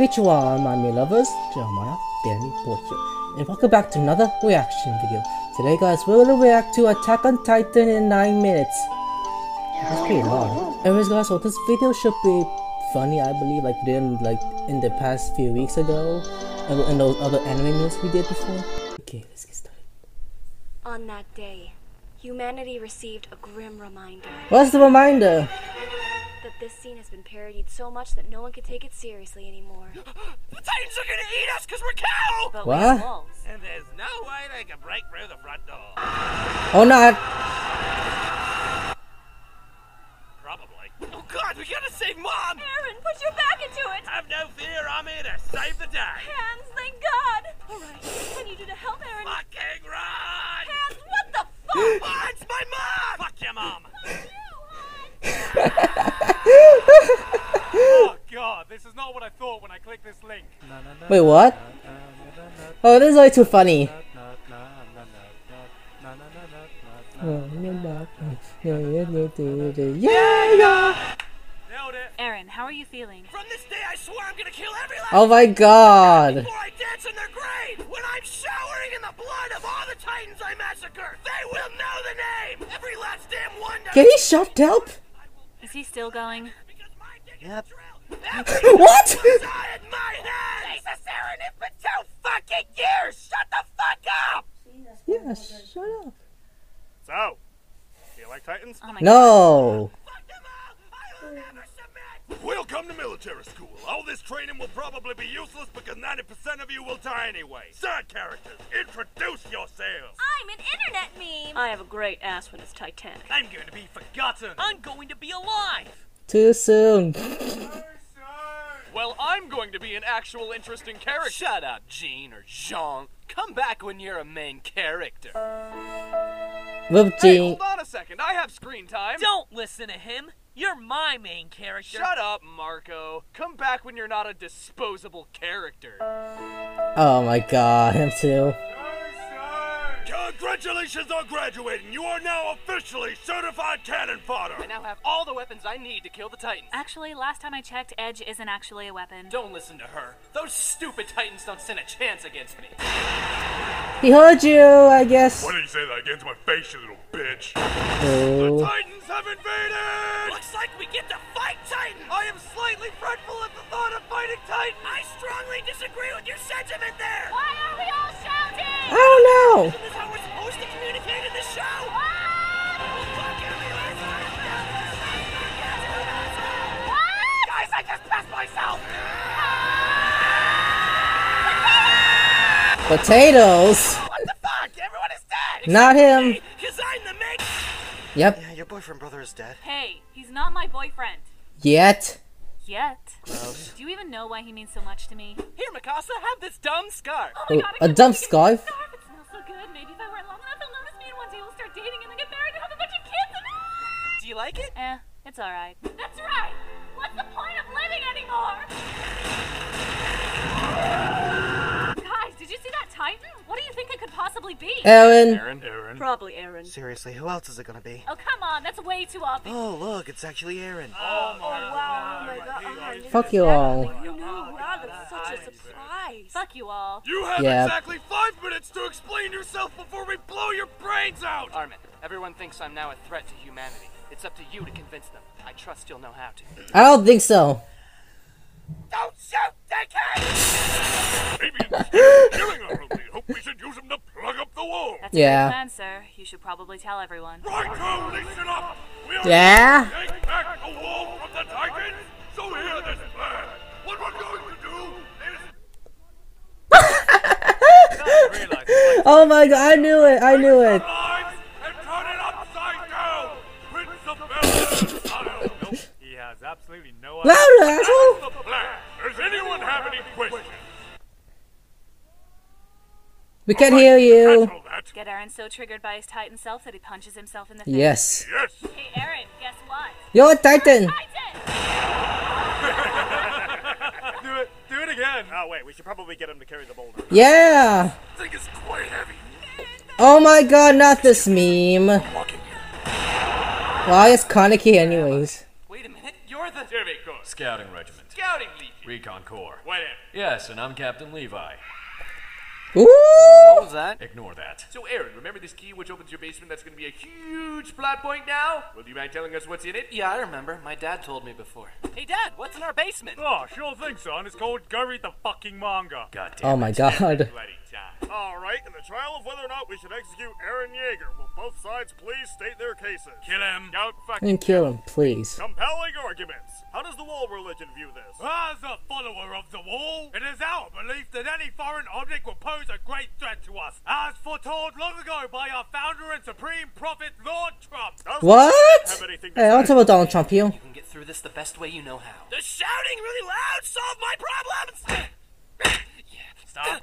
Konnichiwa, my anime lovers, Jeremiah-Senpai, and welcome back to another reaction video. Today guys, we're going to react to Attack on Titan in 9 minutes. That's pretty long. Anyways guys, so this video should be funny, I believe, like we did like in the past few weeks ago, and those other anime news we did before. Okay, let's get started. On that day, humanity received a grim reminder. What's the reminder? That this scene has been parodied so much that no one can take it seriously anymore. The Titans are gonna eat us because we're cow! But what? We wolves. And there's no way they can break through the front door. Or not. Probably. Oh god, we gotta save Mom! Eren, put your back into it! Have no fear, I'm here to save the day! Hands, thank god! Alright, what can you do to help Eren? Fucking right! Hands, what the fuck? Oh, it's my mom! Fuck your mom! Oh god, this is not what I thought when I clicked this link. Wait, what? Oh, this is way too funny. Nailed it. Eren, how are you feeling? From this day I swear I'm gonna kill every last. Oh my god. Before I dance in their grave, when I'm showering in the blood of all the Titans I massacred, they will know the name. Every last damn one. Can he shut up? Is he still going? Yep. What? Jesus, Eren, it's been 2 fucking years! Shut the fuck up! Yeah, shut up. So, do you like Titans? Oh my no! God. We'll come to military school. All this training will probably be useless because 90% of you will die anyway. Side characters, introduce yourselves. I'm an internet meme. I have a great ass when it's Titanic. I'm going to be forgotten. I'm going to be alive. Too soon. Well, I'm going to be an actual interesting character. Shut up, Jean or Jean. Come back when you're a main character. Well, hey, hold on a second. I have screen time. Don't listen to him. You're my main character. Shut up, Marco. Come back when you're not a disposable character. Oh my god, him too. Congratulations on graduating. You are now officially certified cannon fodder. I now have all the weapons I need to kill the Titans. Actually, last time I checked, Edge isn't actually a weapon. Don't listen to her. Those stupid Titans don't stand a chance against me. He heard you, I guess. Why did you say that against my face, you little bitch? Oh. The Titans have invaded! Looks like we get to fight Titan! I am slightly fretful at the thought of fighting Titan! I strongly disagree with your sentiment there! Why are we all shouting? I don't know! Isn't this how we're supposed to communicate in this show? What? Guys, I just passed myself! Potatoes. What the fuck? Everyone is dead. Not him. Me, 'cause I'm the main... Yep. Yeah, your boyfriend brother is dead. Hey, he's not my boyfriend. Yet. Gross. Do you even know why he means so much to me? Here, Mikasa, have this dumb scarf. Oh my god, a dumb scarf. It smells so good. Maybe if I wear it long enough, he'll notice me, and one day we'll start dating and then get married and have a bunch of kids. And... Do you like it? Eh, it's all right. That's right. What's the point of living anymore? Did you see that Titan? What do you think it could possibly be? Eren. Probably Eren. Seriously, who else is it gonna be? Oh, come on, that's way too obvious. Oh, look, it's actually Eren. Oh my god. Fuck you all. You knew that was such a surprise. Fuck you all. You have exactly 5 minutes to explain yourself before we blow your brains out! Armin, everyone thinks I'm now a threat to humanity. It's up to you to convince them. I trust you'll know how to. I don't think so. Don't shoot, dickhead! Maybe instead of killing our only hope, we should use him to plug up the wall. That's a good plan, sir. You should probably tell everyone. Right, listen up! We'll take back the wall from the Titans, so hear this plan. What we're going to do is... Oh my god, I knew it! ...and turn it upside down! Prince of Belgium! I don't know. He has absolutely no idea. Louder, asshole! We can't hear you. Get Eren so triggered by his Titan self that he punches himself in the face. Yes. Hey Eren, guess what? You're a Titan. Do it again. Oh wait, we should probably get him to carry the boulder. Yeah. I think it's quite heavy. Oh my god, not this meme. Why is Kaneki anyways? Wait a minute, you're the Survey Corps. Scouting Regiment. Scouting Legion. Recon Corps. Wait in. Yes, and I'm Captain Levi. Ooh. What was that? Ignore that. So, Eren, remember this key which opens your basement that's going to be a huge plot point now? Well, do you mind telling us what's in it? Yeah, I remember. My dad told me before. Hey, Dad, what's in our basement? Oh, sure thing, son. It's called Go Read the Fucking Manga. God damn it. Oh, my God. Alright, in the trial of whether or not we should execute Eren Yeager, will both sides please state their cases? Kill him. Don't fucking kill him, please. Compelling arguments. How does the Wall religion view this? As a follower of the Wall, it is our belief that any foreign object will pose a great threat to us, as foretold long ago by our founder and supreme prophet, Lord Trump. What? Hey, I don't talk about Donald Trump, you. You can get through this the best way you know how. The shouting really loud solved my problems! Yeah, stop.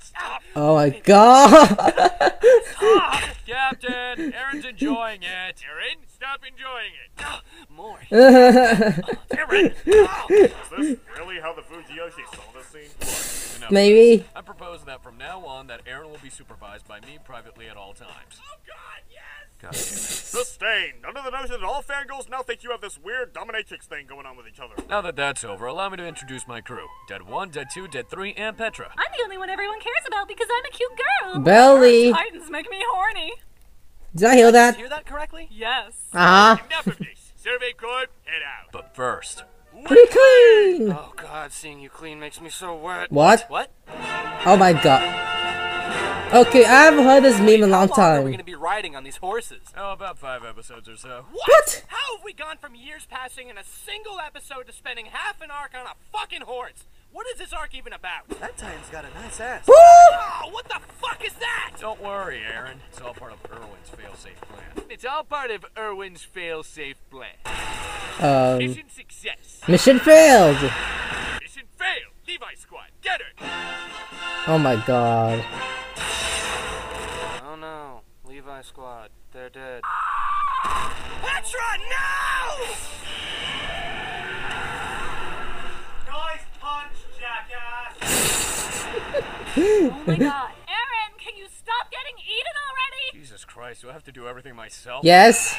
Stop. Oh my God! Stop, Captain. Eren's enjoying it. Eren, stop enjoying it. More. Eren. Is this really how the Fujiyoshi saw this scene? Look, maybe. I'm proposing that from now on, that Eren will be supervised by me privately at all times. Oh God, yes. Sustained. Under the notion that all fangirls now think you have this weird dominatrix thing going on with each other. Now that that's over, allow me to introduce my crew. Dead 1, Dead 2, Dead 3, and Petra. I'm the only one everyone cares about because I'm a cute girl. Belly. Titans make me horny. Did I hear that? Did you hear that correctly? Yes. Enough of this. Survey Corps, head out. But first. Pretty clean. Oh God, seeing you clean makes me so wet. What? What? Oh my God. Okay, I haven't heard this meme in a long time. How long are we going to be riding on these horses? Oh, about 5 episodes or so. What? How have we gone from years passing in a single episode to spending half an arc on a fucking horse? What is this arc even about? That Titan's got a nice ass. Woo! Oh, what the fuck is that? Don't worry, Eren. It's all part of Erwin's failsafe plan. It's all part of Erwin's failsafe plan. Mission success. Mission failed. Mission failed. Levi squad, get her. Oh my God. Levi squad, they're dead. Petra, no! Nice punch, jackass! Oh my God. Eren, can you stop getting eaten already? Jesus Christ, do I have to do everything myself? Yes.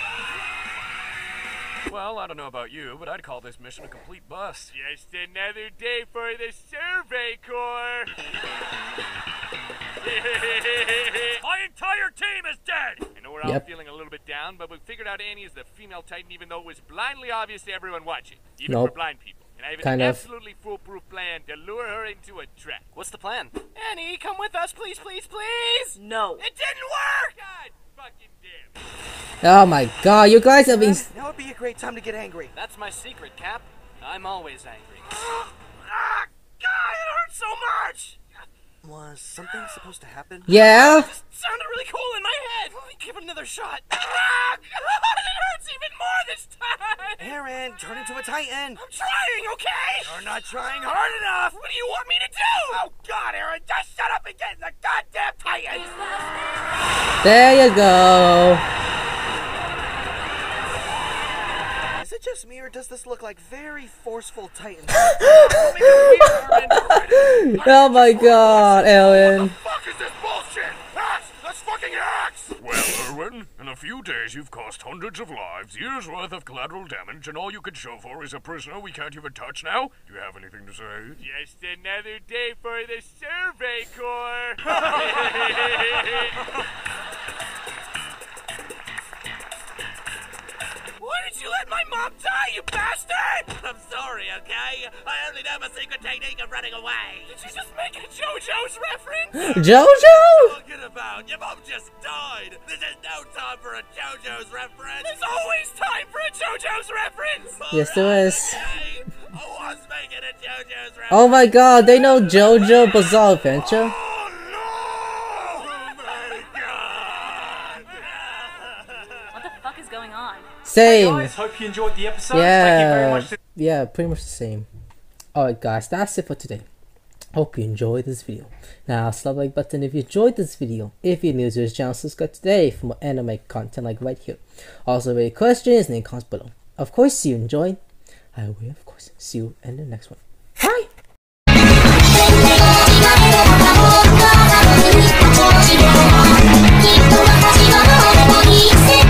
Well, I don't know about you, but I'd call this mission a complete bust. Just another day for the Survey Corps. My entire team is dead! I know we're all feeling a little bit down, but we figured out Annie is the female Titan, even though it was blindly obvious to everyone watching. Even for blind people. And I have an absolutely foolproof plan to lure her into a trap. What's the plan? Annie, come with us, please, please, please! No. It didn't work! God fucking damn it. Oh my God, you guys have been... Now would be a great time to get angry. That's my secret, Cap. I'm always angry. Ah, God, it hurts so much! Was something supposed to happen? Yeah. This sounded really cool in my head. Let me give it another shot. Ah, God, it hurts even more this time. Eren, turn into a Titan. I'm trying, okay? You're not trying hard enough. What do you want me to do? Oh God, Eren, just shut up and get in the goddamn Titan. There you go. Is it just me or does this look like very forceful Titan? Oh my God, Eren. What the fuck is this bullshit? Axe! That's fucking axe! Well, Erwin, in a few days you've cost hundreds of lives, years worth of collateral damage, and all you can show for is a prisoner we can't even touch now? Do you have anything to say? Just another day for the Survey Corps! Why did you let my mom die, you bastard? I'm sorry, okay? I only know my secret technique of running away. Did you just make a JoJo's reference? JoJo? What are you talking about? Your mom just died. This is no time for a JoJo's reference. There's always time for a JoJo's reference. Yes, there is. Okay? I was making a JoJo's reference. Oh my God, they know JoJo Bizarre Adventure. Same. Hey guys, hope you enjoyed the episode. Yeah. Thank you very much. Yeah, pretty much the same. Alright guys, that's it for today. Hope you enjoyed this video. Now, slap the like button if you enjoyed this video. If you're new to this channel, subscribe today for more anime content like right here. Also, any questions and comments below. Of course, you enjoyed. I will, of course, see you in the next one. Bye!